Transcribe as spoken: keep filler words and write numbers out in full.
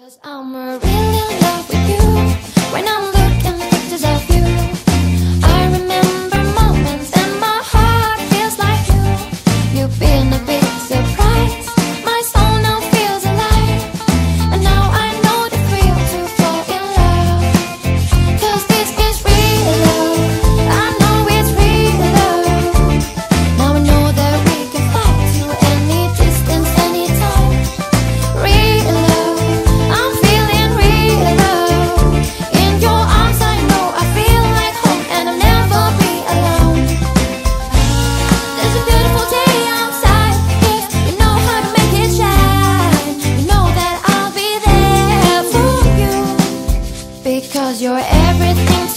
'Cause I'm really in love with you. When I'm looking at pictures of you, I remember moments and my heart feels like you. You've been a big surprise. My soul now feels alive. And now I know the thrill to fall in love. 'Cause this is real love. I know it's real love. Now I know that we can fly to any distance, any time. Real love. Because you're everything.